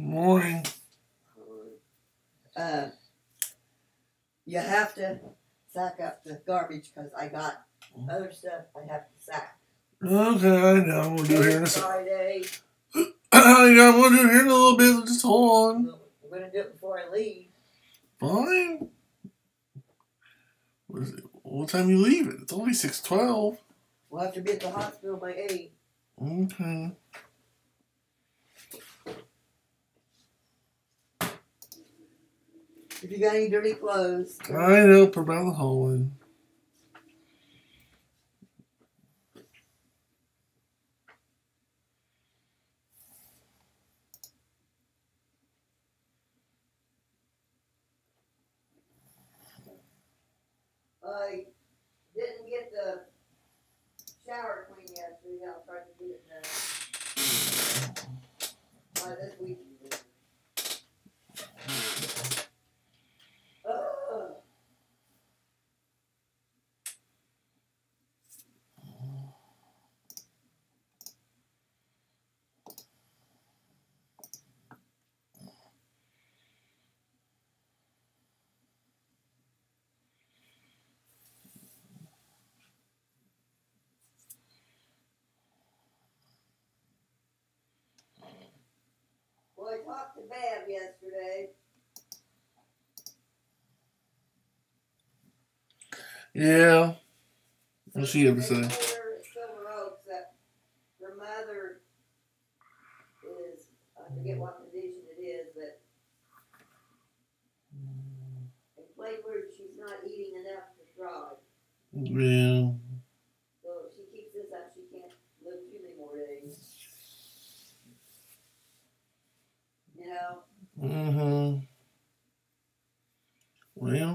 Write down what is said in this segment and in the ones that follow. Morning. You have to sack up the garbage because I got other stuff I have to sack. Okay, I know. We'll do here in a Friday. I know. We'll do here in a little bit. Just hold on. We're going to do it before I leave. Fine. What is it? What time you leave it? It's only 6:12. We'll have to be at the hospital by 8. Okay. If you got any dirty clothes. I know, put them out the hallway. I didn't get the shower clean yesterday. I'll try to do it now. By this week. I talked to Bab yesterday. Yeah. What's she ever say? Her at Silver Oaks that her mother is, I forget what condition it is, but in plain words, she's not eating enough to thrive. Yeah. So if she keeps this up, she can't live too many more days. You know? Mm-hmm. Well,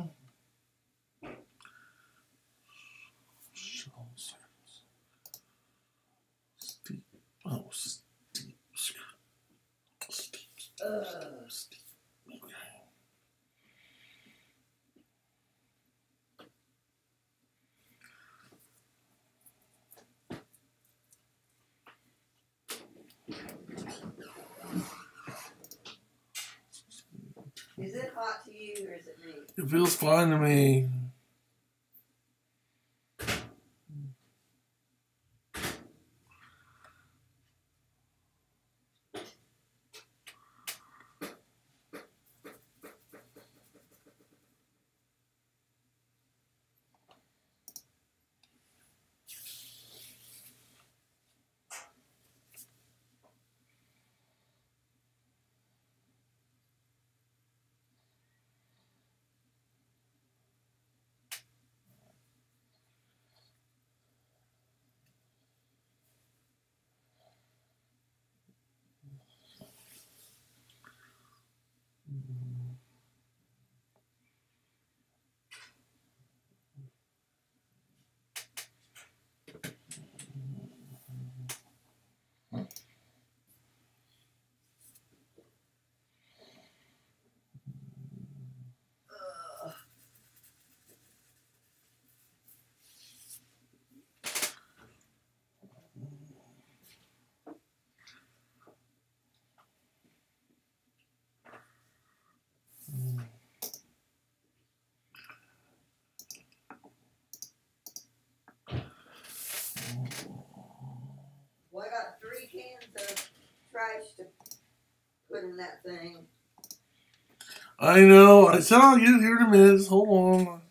steep. Oh, steep. Steep. Okay. Is it hot to you or is it me? It feels fine to me. Well, I got 3 cans of trash to put in that thing. I know. I said I'll get it here in a minute. Just hold on.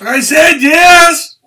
I said yes!